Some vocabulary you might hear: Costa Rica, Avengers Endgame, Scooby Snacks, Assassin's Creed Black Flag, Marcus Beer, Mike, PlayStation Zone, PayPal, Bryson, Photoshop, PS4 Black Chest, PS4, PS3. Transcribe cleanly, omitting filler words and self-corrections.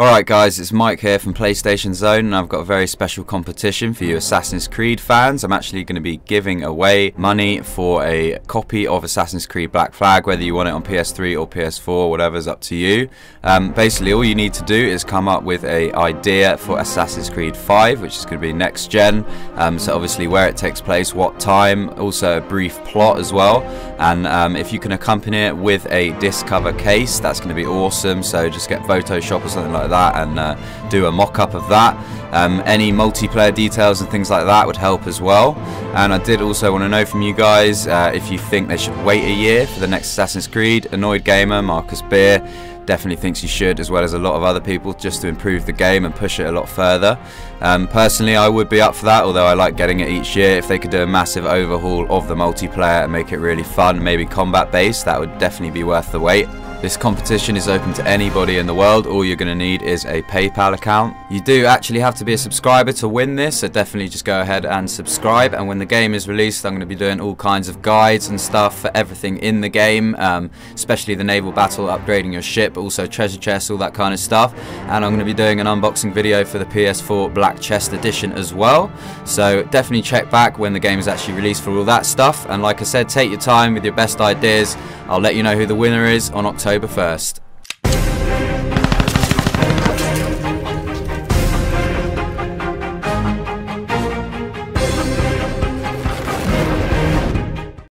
Alright guys, it's Mike here from PlayStation Zone, and I've got a very special competition for you Assassin's Creed fans. I'm actually going to be giving away money for a copy of Assassin's Creed Black Flag, whether you want it on PS3 or PS4, whatever's up to you. Basically all you need to do is come up with an idea for Assassin's Creed 5, which is going to be next gen, so obviously where it takes place, what time, also a brief plot as well, and if you can accompany it with a disc cover case, that's going to be awesome. So just get Photoshop or something like that and do a mock-up of that. Any multiplayer details and things like that would help as well. And I did also want to know from you guys if you think they should wait a year for the next Assassin's Creed. Annoyed Gamer, Marcus Beer, definitely thinks you should, as well as a lot of other people, just to improve the game and push it a lot further. Personally, I would be up for that, although I like getting it each year. If they could do a massive overhaul of the multiplayer and make it really fun, maybe combat based, that would definitely be worth the wait. This competition is open to anybody in the world. All you're going to need is a PayPal account. You do actually have to be a subscriber to win this, so definitely just go ahead and subscribe. And when the game is released, I'm going to be doing all kinds of guides and stuff for everything in the game, especially the naval battle, upgrading your ship, also treasure chests, all that kind of stuff. And I'm going to be doing an unboxing video for the PS4 Black Chest edition as well. So definitely check back when the game is actually released for all that stuff. And like I said, take your time with your best ideas. I'll let you know who the winner is on October 1st.